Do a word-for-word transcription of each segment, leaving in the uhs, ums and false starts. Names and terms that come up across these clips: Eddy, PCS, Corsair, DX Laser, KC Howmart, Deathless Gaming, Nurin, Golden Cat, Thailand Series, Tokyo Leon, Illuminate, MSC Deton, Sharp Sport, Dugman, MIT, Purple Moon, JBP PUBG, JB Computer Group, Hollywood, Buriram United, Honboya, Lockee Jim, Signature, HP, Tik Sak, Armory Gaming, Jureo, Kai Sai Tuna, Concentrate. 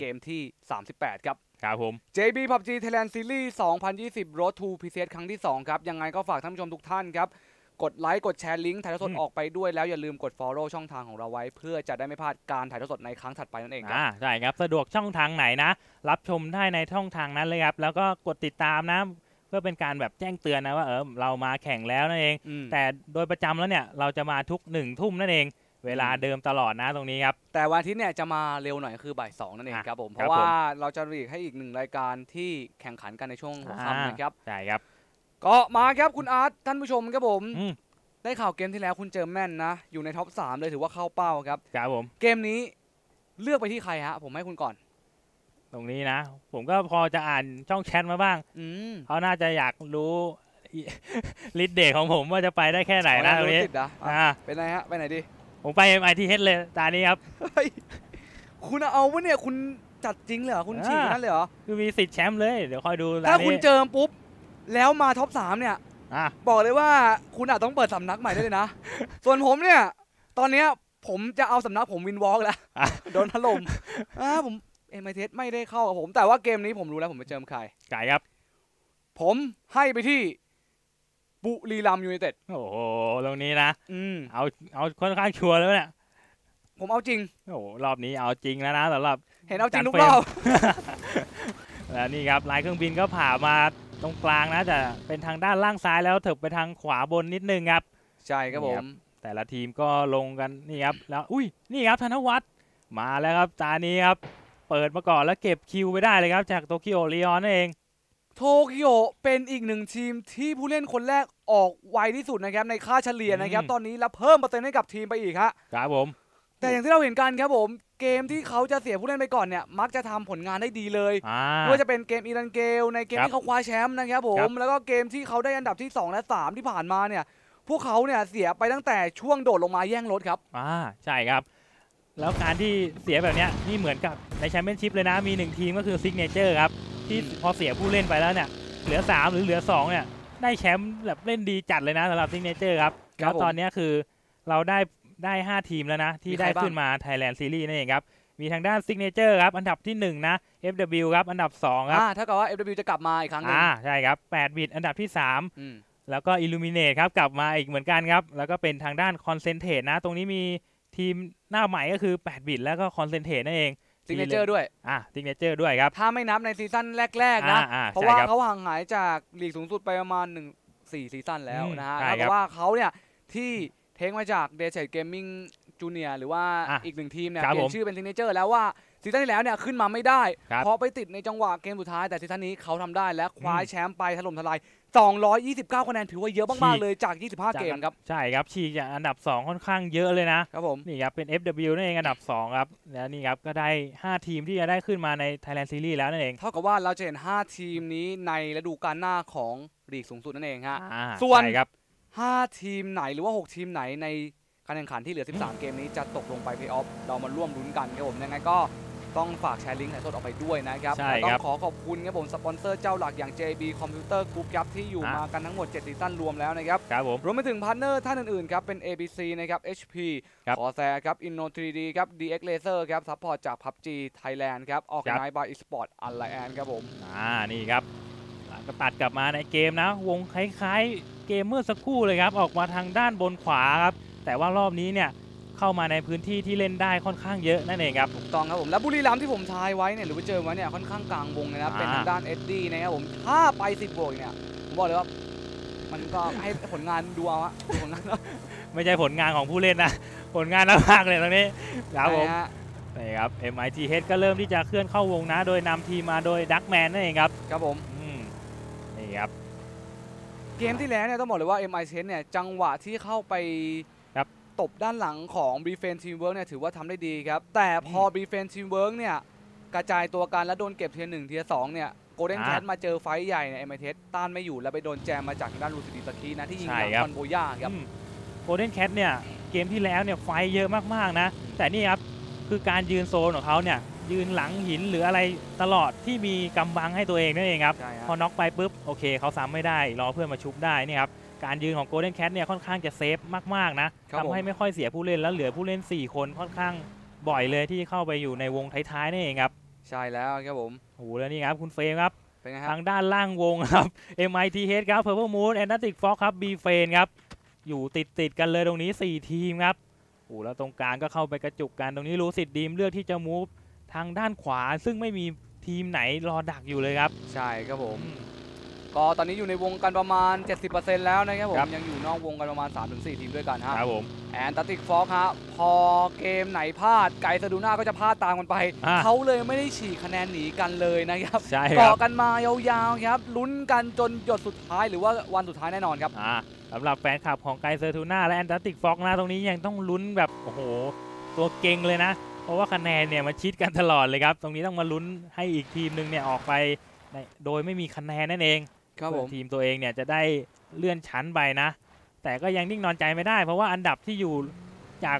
เกมที่สามสิบแปดครับครับผม เจ บี พี ยู บี จี Thailand Series สองพันยี่สิบ Road to พี ซี เอส ครั้งที่สองครับยังไงก็ฝากท่านผู้ชมทุกท่านครับกดไลค์กดแชร์ลิงก์ถ่ายทอดสดออกไปด้วยแล้วอย่าลืมกด follow ช่องทางของเราไว้เพื่อจะได้ไม่พลาดการถ่ายทอดสดในครั้งถัดไปนั่นเองครับใช่ครับสะดวกช่องทางไหนนะรับชมได้ในช่องทางนั้นเลยครับแล้วก็กดติดตามนะเพื่อเป็นการแบบแจ้งเตือนนะว่าเออเรามาแข่งแล้วนั่นเองแต่โดยประจำแล้วเนี่ยเราจะมาทุกหนึ่งทุ่มนั่นเองเวลาเดิมตลอดนะตรงนี้ครับแต่วันอาทิตย์เนี่ยจะมาเร็วหน่อยคือบ่ายสองนั่นเองครับผมเพราะว่าเราจะรีกให้อีกหนึ่งรายการที่แข่งขันกันในช่วงหัวค่ำนะครับใช่ครับก็มาครับคุณอาร์ตท่านผู้ชมครับผมได้ข่าวเกมที่แล้วคุณเจอแม่นนะอยู่ในท็อปสามเลยถือว่าเข้าเป้าครับครับผมเกมนี้เลือกไปที่ใครฮะผมให้คุณก่อนตรงนี้นะผมก็พอจะอ่านช่องแชทมาบ้างเขาน่าจะอยากรู้ลิสต์เดทของผมว่าจะไปได้แค่ไหนนะตรงนี้เป็นไงฮะไปไหนดีผมไป เอ็ม ไอ ที Head เลยตานี้ครับคุณเอาวะเนี่ยคุณจัดจริงเหรอคุณฉีกนั่นเลยเหรอคือมีสิทธิ์แชมป์เลยเดี๋ยวคอยดูถ้าคุณเจอปุ๊บแล้วมาท็อปสามเนี่ยบอกเลยว่าคุณอาจต้องเปิดสำนักใหม่ได้เลยนะส่วนผมเนี่ยตอนนี้ผมจะเอาสำนักผมวินวอล์กแล้วโดนถล่มผมเอ็มไอทีไม่ได้เข้ากับผมแต่ว่าเกมนี้ผมรู้แล้วผมไปเจอใครไก่ครับผมให้ไปที่บุรีรัมย์ยูไนเต็ดโอ้โหตรงนี้นะอืมเอาเอาค่อนข้างชัวร์แล้วเนี่ยผมเอาจริงโอ้รอบนี้เอาจริงแล้วนะสำหรับเห็นเอาจริงทุกรอบแล้วนี่ครับลายเครื่องบินก็ผ่ามาตรงกลางนะจะเป็นทางด้านล่างซ้ายแล้วเถิบไปทางขวาบนนิดนึงครับใช่ครับผมแต่ละทีมก็ลงกันนี่ครับแล้วอุ้ยนี่ครับธนวัฒน์มาแล้วครับตานี้ครับเปิดมาก่อนแล้วเก็บคิวไปได้เลยครับจากโตเกียวรีออนนั่นเองโตเกียวเป็นอีกหนึ่งทีมที่ผู้เล่นคนแรกออกไวที่สุดนะครับในค่าเฉลี่ยนะครับตอนนี้แล้วเพิ่มเปอร์เซ็นต์ให้กับทีมไปอีกครับครับผมแต่อย่างที่เราเห็นกันครับผมเกมที่เขาจะเสียผู้เล่นไปก่อนเนี่ยมักจะทำผลงานได้ดีเลยไม่ว่าจะเป็นเกมอิรันเกลในเกมที่เขาคว้าแชมป์นะครับผมแล้วก็เกมที่เขาได้อันดับที่สองและสามที่ผ่านมาเนี่ยพวกเขาเนี่ยเสียไปตั้งแต่ช่วงโดดลงมาแย่งรถครับอ่าใช่ครับแล้วการที่เสียแบบเนี้ยนี่เหมือนกับในแชมเปี้ยนชิพเลยนะมีหนึ่งทีมก็คือซิกเนเจอร์ครับที่พอเสียผู้เล่นไปแล้วเนี่ยเหลือสามหรือเหลือสองเนี่ยได้แชมป์แบบเล่นดีจัดเลยนะสำหรับซิกเนเจอร์ครับแล้วตอนนี้คือเราได้ได้ห้าทีมแล้วนะที่ได้ขึ้นมา Thailand Series นั่นเองครับมีทางด้าน Signature ครับอันดับที่หนึ่งนะ เอฟ ดับเบิลยู ครับอันดับสองครับถ้าเกิดว่า เอฟ ดับเบิลยู จะกลับมาอีกครั้งนึงใช่ครับแปด บิตอันดับที่สามแล้วก็ Illuminate ครับกลับมาอีกเหมือนกันครับแล้วก็เป็นทางด้าน Concentrate นะตรงนี้มีทีมหน้าใหม่ก็คือแปด บิตแล้วก็ Concentrate นั่นเอง Signature ด้วยอ่ะ Signature ด้วยครับถ้าไม่นับในซีซั่นแรกๆนะเพราะว่าเขาห่างหายจากลีกสูงสุดไปประมาณหนึ่ง สี่ซีซั่นแล้วนะฮะเพราะว่าเขาเนี่ยที่เทคมาจากเดชเชดเกมมิ่งจูเนียร์หรือว่าอีกหนึ่งทีมเนี่ยเปลี่ยนชื่อเป็นซิกเนเจอร์แล้วว่าซีซั่นที่แล้วเนี่ยขึ้นมาไม่ได้เพราะไปติดในจังหวะเกมสุดท้ายแต่ซีซั่นนี้เขาทำได้และคว้าแชมป์ไปถล่มทลายสองร้อยยี่สิบเก้าคะแนนถือว่าเยอะมากๆเลยจากยี่สิบห้าเกมครับใช่ครับชีจากอันดับสองค่อนข้างเยอะเลยนะครับผมนี่ครับเป็น เอฟ ดับเบิลยู นั่นเองอันดับสองครับแล้วนี่ครับก็ได้ห้าทีมที่จะได้ขึ้นมาใน Thailand Series แล้วนั่นเองเท่ากับว่าเราจะเห็นห้าทีมนี้ในฤดูกาลหน้าของลีกสูงสุดนั่นเองฮะส่วนห้าทีมไหนหรือว่าหกทีมไหนในการแข่งขันที่เหลือสิบสามเกมนี้จะตกลงไปเพย์ออฟเรามาร่วมลุ้นกันครับผมยังไงก็ต้องฝากแชร์ลิงก์ถ่ายทอดออกไปด้วยนะครับต้องขอขอบคุณครับผมสปอนเซอร์เจ้าหลักอย่าง เจ บี Computer Group ครับที่อยู่มากันทั้งหมดเจ็ดซีซั่นรวมแล้วนะครับรวมไปถึงพาร์ทเนอร์ท่านอื่นๆครับเป็น เอ บี ซี นะครับ เอช พี Corsair ครับ อินโน ทรี ดี ครับ ดี เอ็กซ์ Laser ครับซัพพอร์ตจาก พับจี Thailand ครับออกไนท์บายอีสปอร์ตอัลไลแอนครับผมอ่านี่ครับก็ตัดกลับมาในเกมนะวงคล้ายๆเกมเมื่อสักครู่เลยครับออกมาทางด้านบนขวาครับแต่ว่ารอบนี้เนี่ยเข้ามาในพื้นที่ที่เล่นได้ค่อนข้างเยอะนั่นเองครับถูกต้องครับผมและบุรีรัมย์ที่ผมทายไว้เนี่ยหรือว่าเจอไว้เนี่ยค่อนข้างกลางวงนะครับเป็นทางด้านเอ็ดดี้นะครับผมถ้าไปสิบบวกเนี่ยผมบอกเลยว่ามันก็ให้ผลงานดูเอาฮะผลงานไม่ใช่ผลงานของผู้เล่นนะผลงานนักพากย์เลยตรงนี้ครับผมนี่ครับ เอ็ม ไอ ที Head ก็เริ่มที่จะเคลื่อนเข้าวงนะโดยนำทีมมาโดยดักแมนนั่นเองครับครับผมเกมที่แล้วเนี่ยต้องบอกเลยว่า เอ็ม ไอ ที เนี่ยจังหวะที่เข้าไปตบด้านหลังของ บี แฟน Teamwork เนี่ยถือว่าทำได้ดีครับแต่พอ บี แฟน Teamwork เนี่ยกระจายตัวกันและโดนเก็บเทียร์หนึ่งเทียร์สองเนี่ย Golden Cat มาเจอไฟใหญ่ใน เอ็ม ไอ ที ต้านไม่อยู่แล้วไปโดนแจมมาจากด้านลูซิดิสกี้นะที่ยิงหลังคอนโบย่าครับ Golden Cat เนี่ยเกมที่แล้วเนี่ยไฟเยอะมากๆนะแต่นี่ครับคือการยืนโซนของเขาเนี่ยยืนหลังหินหรืออะไรตลอดที่มีกำบังให้ตัวเองนั่นเองครับพอน็อกไปปุ๊บโอเคเขาซ้ำไม่ได้รอเพื่อนมาชุบได้นี่ครับการยืนของ Golden Cat เนี่ยค่อนข้างจะเซฟมากๆนะทำให้ไม่ค่อยเสียผู้เล่นแล้วเหลือผู้เล่นสี่คนค่อนข้างบ่อยเลยที่เข้าไปอยู่ในวงท้ายๆนั่นเองครับ ใช่แล้วครับผมโอ้โหแล้วนี่ครับคุณเฟรมครับทางด้านล่างวงครับ เอ็ม ไอ ที Head ครับ Purple Moon Elastic Fox ครับ B-Fan ครับอยู่ติดติดกันเลยตรงนี้สี่ทีมครับโอ้โหแล้วตรงกลางก็เข้าไปกระจุกกันตรงนี้รู้สิทธิ์ดีมเลือกที่จะมูฟทางด้านขวาซึ่งไม่มีทีมไหนรอดักอยู่เลยครับใช่ครับผมก็ตอนนี้อยู่ในวงกันประมาณ เจ็ดสิบเปอร์เซ็นต์ แล้วนะครับผมยังอยู่นอกวงกันประมาณ สามถึงสี่ ทีมด้วยกันครับผมแอนตัติกฟอกฮะพอเกมไหนพลาดไก่สะดุหน้าก็จะพลาดตามกันไปเขาเลยไม่ได้ฉีกคะแนนหนีกันเลยนะครับต่อกันมายาวๆครับลุ้นกันจนหยดสุดท้ายหรือว่าวันสุดท้ายแน่นอนครับสำหรับแฟนคลับของไก่สะดุหน้าและแอนตัติกฟอกนะตรงนี้ยังต้องลุ้นแบบโอ้โหตัวเก่งเลยนะเพราะว่าคะแนนเนี่ยมาชิดกันตลอดเลยครับตรงนี้ต้องมาลุ้นให้อีกทีมนึงเนี่ยออกไปโดยไม่มีคะแนนนั่นเองครับผมทีมตัวเองเนี่ยจะได้เลื่อนชั้นไปนะแต่ก็ยังนิ่งนอนใจไม่ได้เพราะว่าอันดับที่อยู่จาก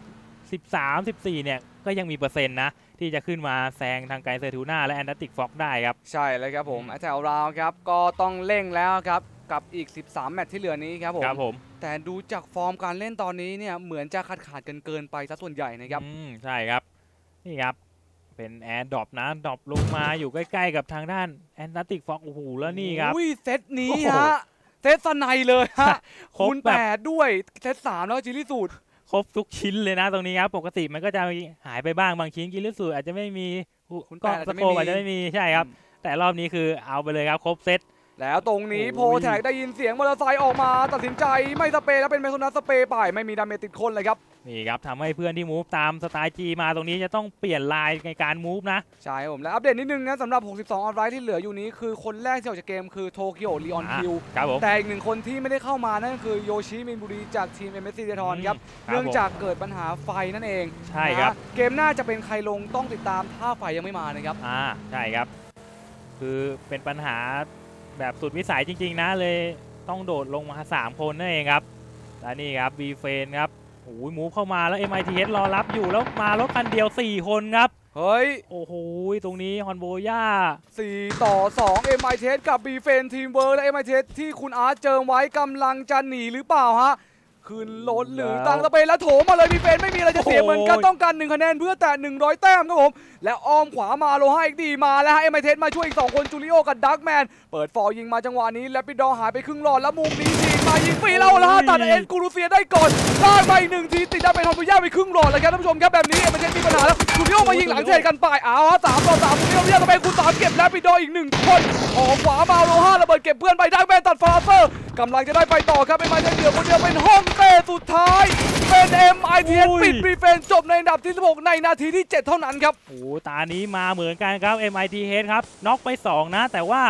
สิบสาม สิบสี่เนี่ยก็ยังมีเปอร์เซ็นต์นะที่จะขึ้นมาแซงทางไกลเซอร์ทูน่าและแอนตาร์ติกฟ็อกได้ครับใช่แล้วครับผมแถวเราครับก็ต้องเร่งแล้วครับกับอีกสิบสามแมตช์ที่เหลือนี้ครับผมครับผมแต่ดูจากฟอร์มการเล่นตอนนี้เนี่ยเหมือนจะขาดขาดกันเกินไปซะส่วนใหญ่นะครับอืมใช่ครับนี่ครับเป็นแอร์ดรอปนะดรอปลงมาอยู่ใกล้ๆกับทางด้านแอนตาร์ติกฟ็อกโอ้โหแล้วนี่ครับอุ้ยเซตนี้ฮะเซตสไนเลยฮะคูณแปดด้วยเซตสามแล้วจิริสูตรครบทุกชิ้นเลยนะตรงนี้ครับปกติมันก็จะหายไปบ้างบางชิ้นจิริสูตรอาจจะไม่มีคุณก้องสโคอาจจะไม่มีใช่ครับแต่รอบนี้คือเอาไปเลยครับครบเซตแล้วตรงนี้โพแทกได้ยินเสียงมอเตอร์ไซค์ออกมาตัดสินใจไม่สเปรย์แล้วเป็นเมโซนัสสเปรย์ป่ายไม่มีดาเมจติดคนเลยครับนี่ครับทำให้เพื่อนที่มูฟตามสไตล์จีมาตรงนี้จะต้องเปลี่ยนลายในการมูฟนะใช่ผมและอัปเดตนิดนึงนะสำหรับหกสิบสองออนไลน์ที่เหลืออยู่นี้คือคนแรกที่ออกจากเกมคือโตเกียวลีออนคิวแต่อีกหนึ่งคนที่ไม่ได้เข้ามานั่นคือโยชิมินบุรีจากทีม เอ็ม เอส ซี Deton ครับเนื่องจากเกิดปัญหาไฟนั่นเองใช่ครับเกมหน้าจะเป็นใครลงต้องติดตามถ้าไฟยังไม่มานะครับอ่าใช่ครับคือเป็นปัญหาแบบสุดวิสัยจริงๆนะเลยต้องโดดลงมาสามคนนั่นเองครับและนี่ครับ บี เฟน ครับโอ้โหมูเข้ามาแล้ว เอ็ม ไอ ที Head รอรับอยู่แล้วมารถคันเดียวสี่คนครับเฮ้ยโอ้โหตรงนี้ฮอนโบย่าสี่ต่อสอง เอ็ม ไอ ที Head กับ บี เฟน ทีมเวิร์และ เอ็ม ไอ ที Head ที่คุณอาร์ตเจิมไว้กำลังจะหนีหรือเปล่าฮะคืนรถหรือตั้งตะเบนแล้วโถมาเลย บี เฟน ไม่มีอะไรจะเสียเหมือนกันต้องการหนึ่งคะแนนเพื่อแต่หนึ่งร้อยแต้มครับผมแล้วอ้อมขวามาโลให้อีกดีมาแล้วฮะ เอ็ม ไอ ที Head มาช่วยอีกสองคนจูริโอกับดักแมนเปิดฟอร์ยิงมาจังหวะนี้แล้วปิดดอหายไปครึ่งหลอดแล้วมุมนี้ทีมายิงฟรีแล้วแล้วตัดเอ็นกูรูเซียได้ก่อนได้ไปหนึ่งทีติดดาเมจทอมบูย่าไปครึ่งหลอดเลยครับท่านผู้ชมครับแบบนี้ เอ็ม ไอ ที Head มีปัญหาแล้วจูริโอมายิงหลังเฉดกันป่ายอ้าวฮะสามต่อสามจูริโอเรียกตะเบนกูสามเก็บแล้วปิดดออีกหนึ่งคนออกขวามาโลห้าระเบิดเก็บเพื่อนไปดักแมนตัดฟาเซอร์กำลังจะได้ไปต่อครับ เอ็ม ไอ ที Head เดี่ยวคนเดียวเป็นห้องเต้สุดท้ายเป็น เอ็ม ไอ ที Head ปิดบีเฟนจบในอันดับที่สิบหกในนาทีที่เจ็ดเท่านั้นครับโอ้ตานี้มาเหมือนกันครับ เอ็ม ไอ ที Head ครับน็อกไปสองนะแต่ว่า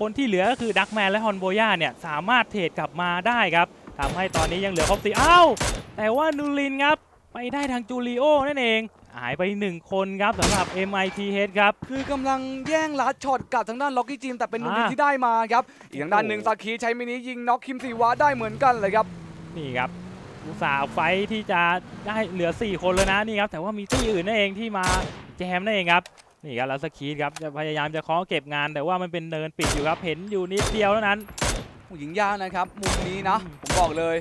คนที่เหลือก็คือดักแมนและฮอนโบย่าเนี่ยสามารถเทรดกลับมาได้ครับทำให้ตอนนี้ยังเหลือครบสี่อ้าวแต่ว่านูรินครับไปได้ทางจูริโอนั่นเองหายไปหนึ่งคนครับสำหรับ เอ็ม ไอ ที Head ครับคือกำลังแย่งลัดช็อตกับทางด้านล็อกกี้จิมแต่เป็นนูรินที่ได้มาครับอีกทางด้านหนึ่งซาคิใช้มินิยิงน็อกคิมซีวะได้เหมือนกันเลยครับนี่ครับอุตส่าห์ไฟที่จะได้เหลือสี่คนเลยนะนี่ครับแต่ว่ามีที่อื่นนั่นเองที่มาแจมนั่นเองครับนี่ครับแล้วสกีดครับจะพยายามจะเคาะเก็บงานแต่ว่ามันเป็นเนินปิดอยู่ครับเห็นอยู่นิดเดียวเท่านั้นหญิงยากนะครับมุมนี้นะผมบอกเลย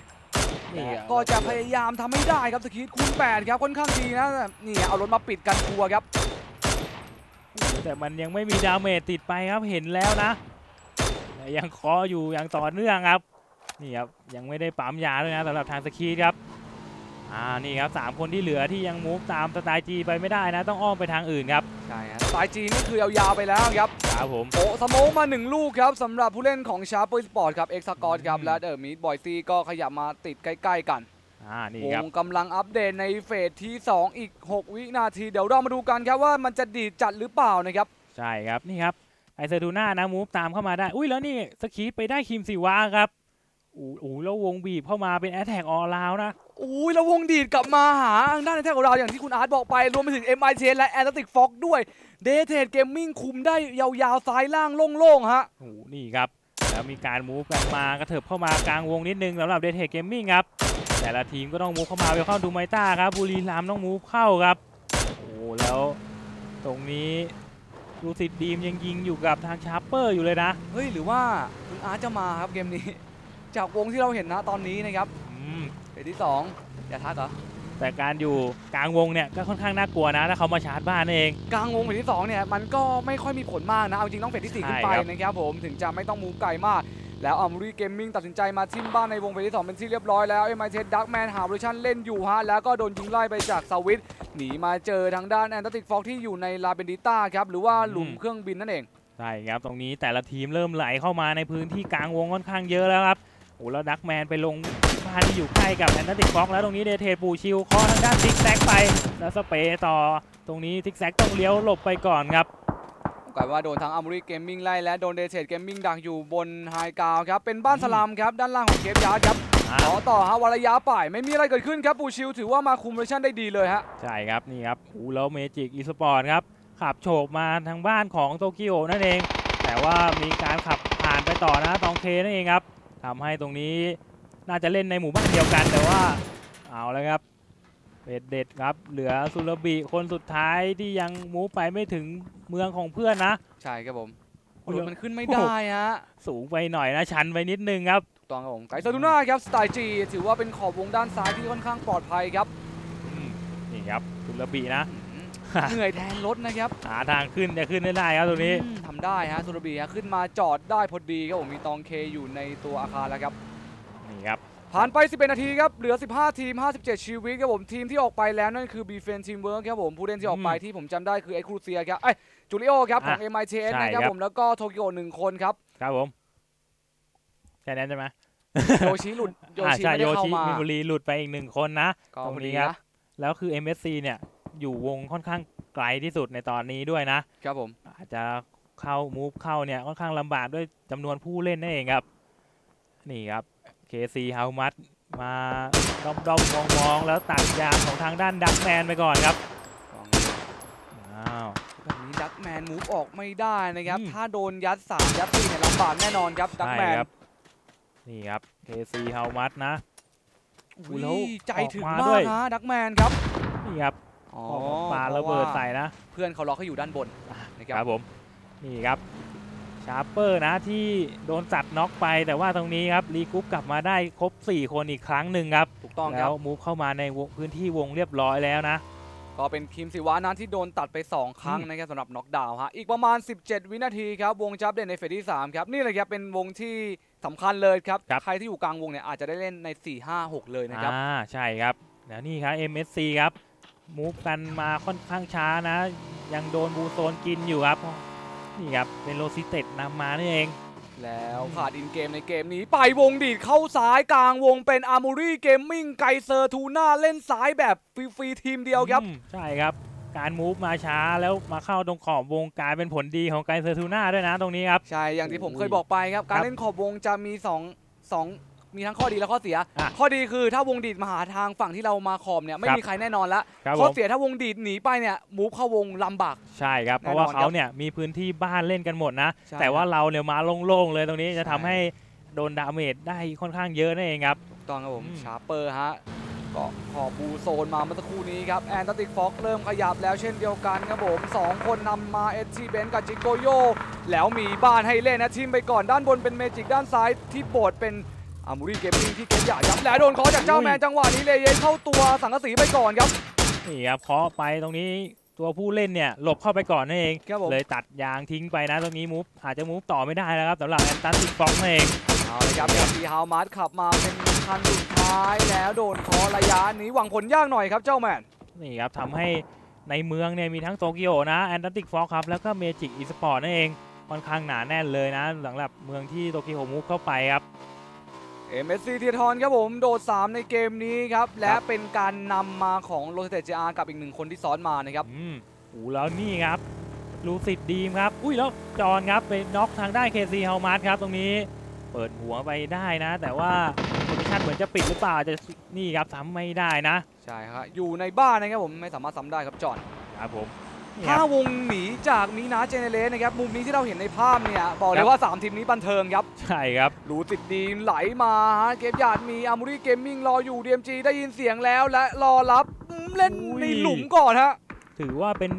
ก็จะพยายามทำไม่ได้ครับสกีดคูณแปดครับค่อนข้างดีนะนี่เอารถมาปิดกันกลัวครับแต่มันยังไม่มีดาเมจติดไปครับเห็นแล้วนะยังเคาะอยู่อย่างต่อเนื่องครับนี่ครับยังไม่ได้ปั๊มยาด้วยนะสำหรับทางสกีดครับอ่านี่ครับสามคนที่เหลือที่ยังมูฟตามสไตล์จีไปไม่ได้นะต้องอ้อมไปทางอื่นครับใช่ครับสไตล์จีนี่คือยาวๆไปแล้วครับครับผมโอ้สโมกมาหนึ่งลูกครับสำหรับผู้เล่นของชาร์ปสปอร์ตครับเอ็กซ์กอร์ครับและเดอะมิดบอยซี่ก็ขยับมาติดใกล้ๆกันอ่านี่ครับกำลังอัปเดตในเฟสที่สองอีกหกวินาทีเดี๋ยวเรามาดูกันครับว่ามันจะดีจัดหรือเปล่านะครับใช่ครับนี่ครับไอเซอร์ทูน่านะมูฟตามเข้ามาได้อุ้ยแล้วนี่สกีดไปได้คิมซีวาครับอู้แล้ววงบีบเข้ามาเป็นแอตแทกออลาวนะอู้แล้ววงดีดกลับมาหาด้านแอตแทกออลาวอย่างที่คุณอาร์ตบอกไปรวมไปถึง เอ็ม ไอ ที และแอตติกฟ็อกด้วยเดทเทดเกมมิ่งคุมได้ยาวๆซ้ายล่างโล่งๆฮะโอ้นี่ครับแล้วมีการมูฟกันมากระเถิบเข้ามากลางวงนิดนึงสำหรับเดทเทดเกมมิ่งครับแต่ละทีมก็ต้องมูฟเข้ามาไปเข้าดูไมต้าครับบุรีรามต้องมูฟเข้าครับโอ้แล้วตรงนี้ลูซิดดีมยังยิงอยู่กับทางชาร์เปอร์อยู่เลยนะเฮ้ยหรือว่าคุณอาร์ตจะมาครับเกมนี้จากวงที่เราเห็นนะตอนนี้นะครับเฟสที่สองอย่าทักเหรอ แต่การอยู่กลางวงเนี่ยก็ค่อนข้างน่ากลัวนะถ้าเขามาชาร์จบ้านเองกลางวงเฟสที่สองเนี่ยมันก็ไม่ค่อยมีผลมากนะเอาจริงต้องเฟสที่สี่ขึ้นไปนะครับผมถึงจะไม่ต้องมูฟไกลมากแล้วอัมรีเกมมิ่งตัดสินใจมาทิ้มบ้านในวงเฟสที่สองเป็นที่เรียบร้อยแล้ว เอ็ม ไอ ที Head ดักแมน หาโพซิชั่นเล่นอยู่ฮะแล้วก็โดนยิงไล่ไปจากสวิตหนีมาเจอทางด้านแอนตาติกฟ็อกที่อยู่ในลาเบนดิต้าครับหรือว่าหลุมเครื่องบินนั่นเองใช่ครับตรงนี้แต่ละทีมเริ่มไหลเข้ามาในพื้นที่กลางวงค่อนข้างเยอะแล้วครับโอ้แล้วดักแมนไปลงบ้านที่อยู่ใกล้กับแอนตาติกฟ็อกแล้วตรงนี้เดเทปูชิลคอทางด้านทิกแซกไปแล้วสเปย์ต่อตรงนี้ทิกแซกต้องเลี้ยวหลบไปก่อนครับกลายว่าโดนทางอัมรีเกมมิ่งไล่และโดนเดเทเกมมิ่งดักอยู่บนไฮกาวครับเป็นบ้านสลัมครับด้านล่างของเกมยาครับต่อต่อฮะวระยะป่ายไม่มีอะไรเกิดขึ้นครับปูชิลถือว่ามาคุมโพซิชั่นได้ดีเลยฮะใช่ครับนี่ครับโอ้แล้วเมจิกอีสปอร์ตครับขับโฉบมาทางบ้านของโตเกียวนั่นเองแต่ว่ามีการขับผ่านไปต่อนะตองเคนั่นเองครับทำให้ตรงนี้น่าจะเล่นในหมู่บ้านเดียวกันแต่ว่าเอาแล้วครับเด็ดเด็ดครับเหลือสุรบีคนสุดท้ายที่ยังมูฟไปไม่ถึงเมืองของเพื่อนนะใช่ครับผมรถมันขึ้นไม่ได้ฮะสูงไปหน่อยนะชันไปนิดนึงครับตองครับผมไกซาตูน่าครับสไตล์จีถือว่าเป็นขอบวงด้านซ้ายที่ค่อนข้างปลอดภัยครับนี่ครับสุรบีนะเหนื่อยแทนรถนะครับหาทางขึ้นจะขึ้นได้ครับตรงนี้ทำได้ฮะสุรบีฮะขึ้นมาจอดได้พอดีครับผมมีตองเคอยู่ในตัวอาคารแล้วครับนี่ครับผ่านไปสิบเอ็ดนาทีครับเหลือสิบห้าทีมห้าสิบเจ็ดชีวิตครับผมทีมที่ออกไปแล้วนั่นคือ บี แฟน ทีมเวิร์คครับผมผู้เล่นที่ออกไปที่ผมจำได้คือเอ็กซ์ครูเซียครับไอจูริโอครับของ เอ็ม ไอ ที Head นะครับผมแล้วก็โตเกียวหนึ่งคนครับครับผมแค่นั้นใช่ไหมโยชิหลุดโยชิไม่ได้เข้ามามิบุรีหลุดไปอีกหนึ่งคนนะตรงนี้ครับแล้วคือ เอ็ม เอส ซี เนี่ยอยู่วงค่อนข้างไกลที่สุดในตอนนี้ด้วยนะครับผมอาจจะเข้ามูฟเข้าเนี่ยค่อนข้างลำบากด้วยจำนวนผู้เล่นนั่นเองครับนี่ครับ เค ซี ฮาวมัดมาด้อมๆมองๆแล้วตัดยางของทางด้านดักแมนไปก่อนครับอ้าวแบบนี้ดักแมนมูฟออกไม่ได้นะครับถ้าโดนยัดสามยัดสี่เนี่ยลำบากแน่นอนครับดักแมนนี่ครับ เค ซี ฮาวมัดนะใจถึงมากนะดักแมนครับนี่ครับปาระเบิดใส่นะเพื่อนเขาล็อกให้อยู่ด้านบนนะครับผมนี่ครับชาร์เปอร์นะที่โดนจัดน็อกไปแต่ว่าตรงนี้ครับรีกรุ๊ปกลับมาได้ครบสี่คนอีกครั้งหนึ่งครับถูกต้องแล้วมูฟเข้ามาในพื้นที่วงเรียบร้อยแล้วนะก็เป็นคิมสิวะนั้นที่โดนตัดไปสองครั้งนะครับสำหรับน็อกดาวน์ฮะอีกประมาณสิบเจ็ดวินาทีครับวงจับเด่นในเฟสที่สามครับนี่แหละครับเป็นวงที่สำคัญเลยครับใครที่อยู่กลางวงเนี่ยอาจจะได้เล่นในสี่ ห้า หกเลยนะครับอ่าใช่ครับแล้วนี่ครับ เอ็ม เอส ซี ครับมูฟกันมาค่อนข้างช้านะยังโดนบูโซนกินอยู่ครับนี่ครับเป็นโลซิเต็ดนำมานี่เองแล้วขาดอินเกมในเกมนี้ไปวงดีดเข้าซ้ายกลางวงเป็นอาร์มูรี่เกมมิ่งไกเซอร์ทูน่าเล่นซ้ายแบบฟรีๆทีมเดียวครับใช่ครับการมูฟมาช้าแล้วมาเข้าตรงขอบวงกลายเป็นผลดีของไกเซอร์ทูน่าด้วยนะตรงนี้ครับใช่อย่างที่ผมเคยบอกไปครับการเล่นขอบวงจะมีสอง สองมีทั้งข้อดีและข้อเสียข้อดีคือถ้าวงดีดมาหาทางฝั่งที่เรามาขอบเนี่ยไม่มีใครแน่นอนละข้อเสียถ้าวงดีดหนีไปเนี่ยมูฟเข้าวงลำบากใช่ครับเพราะว่าเขาเนี่ยมีพื้นที่บ้านเล่นกันหมดนะแต่ว่าเราเนี่ยมาโล่งๆเลยตรงนี้จะทำให้โดนดาเมจได้ค่อนข้างเยอะนั่นเองครับถูกต้องครับผมชาร์เปอร์ฮะก็ขอบบูโซนมาเมื่อสักครู่นี้ครับแอนตาติกฟ็อกเริ่มขยับแล้วเช่นเดียวกันครับผมสองคนนำมาเอชทีเบนกับจิโกโยแล้วมีบ้านให้เล่นนะทีมไปก่อนด้านบนเป็นเมจิกด้านซ้ายที่โบดเป็นอามูรีเกมมิ่งที่เก็บหยาดยับและโดนเคาะจากเจ้าแมนจังหวะนี้เลยเข้าตัวสังกะสีไปก่อนครับนี่ครับเคาะไปตรงนี้ตัวผู้เล่นเนี่ยหลบเข้าไปก่อนนั่นเองเลยตัดยางทิ้งไปนะตรงนี้มูฟอาจจะมูฟต่อไม่ได้แล้วครับสำหรับแอนตัสติกฟ็อกนั่นเองเอาเลยครับทีฮาวมาร์ทขับมาเป็นคันสุดท้ายแล้วโดนเคาะระยะนี้หวังผลยากหน่อยครับเจ้าแมนนี่ครับทำให้ในเมืองเนี่ยมีทั้งโตเกียวนะแอนตัสติกฟ็อกครับแล้วก็เมจิกอีสปอร์ตนั่นเองค่อนข้างหนาแน่นเลยนะสำหรับเมืองที่โตเกียวมูฟเข้าไปครับเอ็ม เอส ซี Detonครับผมโดดสามในเกมนี้ครับและเป็นการนำมาของโรสเตจอาร์กับอีกหนึ่งคนที่ซ้อนมานะครับอืมโอ้แล้วนี่ครับลูซิดดีมครับอุ้ยแล้วจอนครับเป็นน็อกทางได้ เค ซี เฮามาร์ทครับตรงนี้เปิดหัวไปได้นะแต่ว่าโพซิชั่นเหมือนจะปิดหรือเปล่าจะนี่ครับซ้ำไม่ได้นะใช่ครับอยู่ในบ้านนะครับผมไม่สามารถซ้ำได้ครับจอนครับผมถ้าวงหนีจากมีนาเจเนเรสนะครับมุมนี้ที่เราเห็นในภาพเนี่ยบอกเลยว่าสามทีมนี้บันเทิงครับใช่ครับรูติดดีไหลมาฮะเก็บหยาดมีอาร์มูรี่เกมมิ่งรออยู่ ดี เอ็ม จี ได้ยินเสียงแล้วและรอรับเล่นในหลุมก่อนฮะถือว่าเป็น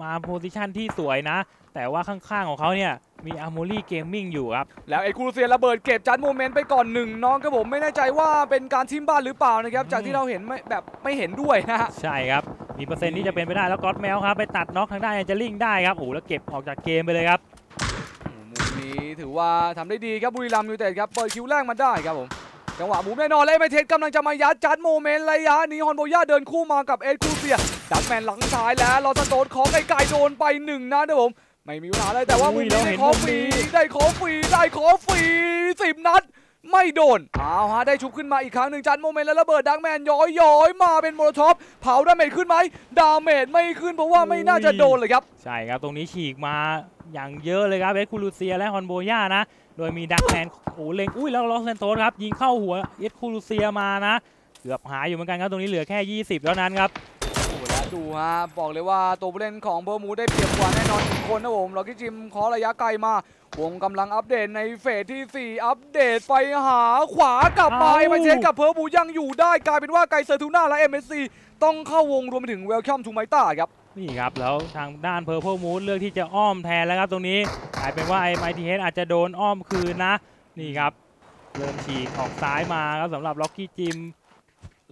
มาโพซิชันที่สวยนะแต่ว่าข้างๆของเขาเนี่ย มีอาร์โมรี่เกมมิ่งอยู่ครับแล้วไอ้คูเซียระเบิดเก็บจัดโมเมนต์ไปก่อนหนึ่งน้องครับผมไม่แน่ใจว่าเป็นการทิ้มบ้านหรือเปล่านะครับจากที่เราเห็นไม่แบบไม่เห็นด้วยนะฮะใช่ครับมีเปอร์เซ็นต์ที่จะเป็นไปได้แล้วก็อดแมวครับไปตัดน็อกทางด้านแอนเจลิงได้ครับโอ้โหแล้วเก็บออกจากเกมไปเลยครับมุมนี้ถือว่าทำได้ดีครับบุรีรัมย์ยูไนเต็ดครับเปิดคิวแรกมาได้ครับผมจังหวะมุมแน่นอนเลยไมเทสกำลังจะมายัดจัดโมเมนต์ระยะนี้ฮอนโบย่าเดินคู่มากับเอ็ดคูเซียดักแมนหลังซ้ายแล้วลอสโตนของไอ้ไก่โดนไปหนึ่งนัดครับผมไม่มีเวลาเลยแต่ว่ามุมนี้ได้ขอฟรีได้ขอฟรีได้ขอฟรีสิบนัดไม่โดนเอาฮะได้ชุบขึ้นมาอีกครั้งหนึ่งจัดโมเมนต์แล้วระเบิดดักแมนย้อยย้อยมาเป็นโมโนท็อปเผาดาเมจขึ้นไหมดาเมจไม่ขึ้นเพราะว่าไม่น่าจะโดนเลยครับใช่ครับตรงนี้ฉีกมาอย่างเยอะเลยครับเอ็ดคูลูเซียและฮอนโบย่านะโดยมีดักแมนโอ้เล็งอุ้ยแล้วลอสเซนโตครับยิงเข้าหัวเอ็ดคูลูเซียมานะเกือบหายอยู่เหมือนกันครับตรงนี้เหลือแค่ยี่สิบแล้วนั้นครับดูฮะบอกเลยว่าตัวผู้เล่นของเบอร์มูได้เปรียบกว่าแน่นอนอีกคนนะผมล็อกกี้จิมขอระยะไกลมาวงกำลังอัปเดตในเฟสที่สี่อัปเดตไปหาขวากลับไปไปเช็คกับเบอร์มูยังอยู่ได้กลายเป็นว่าไกเซอร์ทูน่าและ เอ็ม เอส ซี ต้องเข้าวงรวมไปถึงเวลคัมทูไมต้าครับนี่ครับแล้วทางด้านเพอร์โพมูดเลือกที่จะอ้อมแทนแล้วครับตรงนี้กลายเป็นว่าไอ้ไมทีเฮดอาจจะโดนอ้อมคืนนะนี่ครับเริ่มฉีกออกซ้ายมาครับสำหรับล็อกกี้จิม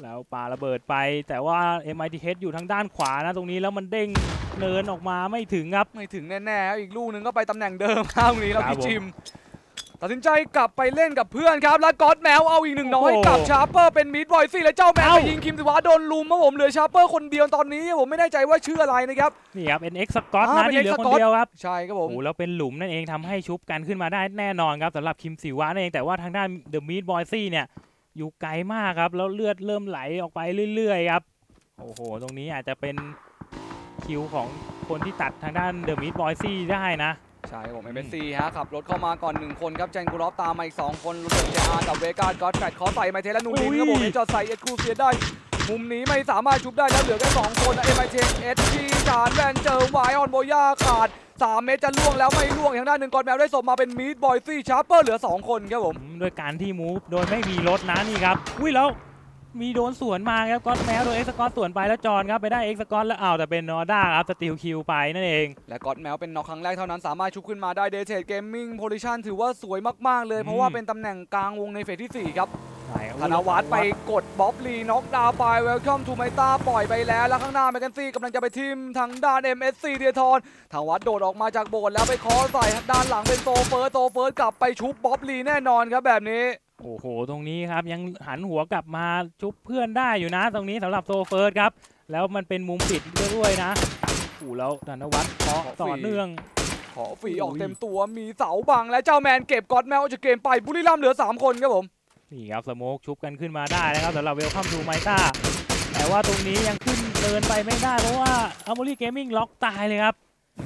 แล้วปาระเบิดไปแต่ว่า เอ็ม ไอ ที Head อยู่ทางด้านขวานะตรงนี้แล้วมันเด้งเนินออกมาไม่ถึงครับไม่ถึงแน่ๆอีกลูกนึงก็ไปตำแหน่งเดิมครับตรงนี้เราพี่จิมตัดสินใจกลับไปเล่นกับเพื่อนครับแล้วก็อดแมวเอาอีกหนึ่งน้อยกับชาร์เปอร์เป็นมิดบอยซี่และเจ้าแมวไปยิงคิมสิวะโดนลุมครับผมเหลือชาร์เปอร์คนเดียวตอนนี้ผมไม่แน่ใจว่าชื่ออะไรนะครับนี่ครับ เอ็น เอ็กซ์ สกอตนะที่เหลือคนเดียวครับใช่ครับผมโอ้แล้วเป็นหลุมนั่นเองทำให้ชุบกันขึ้นมาได้แน่นอนครับสำหรับคิมสิวะนั่นเองแต่ว่าทางด้านเดอะมิดบอยซี่เนี่ยอยู่ไกลมากครับแล้วเลือดเริ่มไหลออกไปเรื่อยๆครับโอ้โหตรงนี้อาจจะเป็นคิวของคนที่ตัดทางด้านเดอะมิดบอยซี่ได้นะใช่ผมเอ็มเอสซีฮะขับรถเข้ามาก่อนหนึ่งคนครับเจนกูรอฟตามมาอีกสองคนลูกเจอาร์กับเวก้าก็อดแฟดขอใส่ไมเทสและนูนินครับผมจอดใส่เอ็ดคูเซียได้มุมนี้ไม่สามารถชุบได้แล้วเหลือแค่สองคนนะเอ็มไอเทสเอสซีจานแวนเจอร์ไวออนโบย่าขาดสามเมตรจะล่วงแล้วไม่ล่วงทางด้านหนึ่งกอดแมวได้สมมาเป็นมีดบอยซี่ชาร์เปอร์เหลือสองคนครับผมโดยการที่มูฟโดยไม่มีรถนะนี่ครับอุ้ยแล้วมีโดนสวนมาครับกอดแมวโดยเอ็กซ์กอตสวนไปแล้วจอนครับไปได้เอ็กซ์กอตแล้วอ้าวแต่เป็นนอด้าครับสติลคิวไปนั่นเองและกอดแมวเป็นนอกครั้งแรกเท่านั้นสามารถชุบขึ้นมาได้เดเทดเกมมิ่งโพซิชันถือว่าสวยมากๆเลยเพราะว่าเป็นตำแหน่งกลางวงในเฟสที่สี่ครับธนวัฒน์ไปกดบ๊อบลีน็อกดาวไปเวลคัมทูไมต้าปล่อยไปแล้วแล้วข้างหน้าแมคเคนซี่กำลังจะไปทิมทางด้าน เอ็ม เอส ซี เดทอนธนวัฒน์โดดออกมาจากโบสถ์แล้วไปคอใส่ด้านหลังเป็นโตเฟิร์สโตเฟิร์สกลับไปชุบบ๊อบลีแน่นอนครับแบบนี้โอ้โหตรงนี้ครับยังหันหัวกลับมาชุบเพื่อนได้อยู่นะตรงนี้สำหรับโตเฟิร์สครับแล้วมันเป็นมุมปิดด้วยนะโอ้แล้วธนวัฒน์ต่อเนื่องขอฝีออกเต็มตัวมีเสาบังและเจ้าแมนเก็บกอดแมวจากเกมไปบุรีรัมย์เหลือสามคนครับผมนี่ครับสโมกชุบกันขึ้นมาได้นะครับสำหรับเวลคัมทูไมต้าแต่ว่าตรงนี้ยังขึ้นเดินไปไม่ได้เพราะว่าอาร์โมรี่เกมมิ่งล็อกตายเลยครั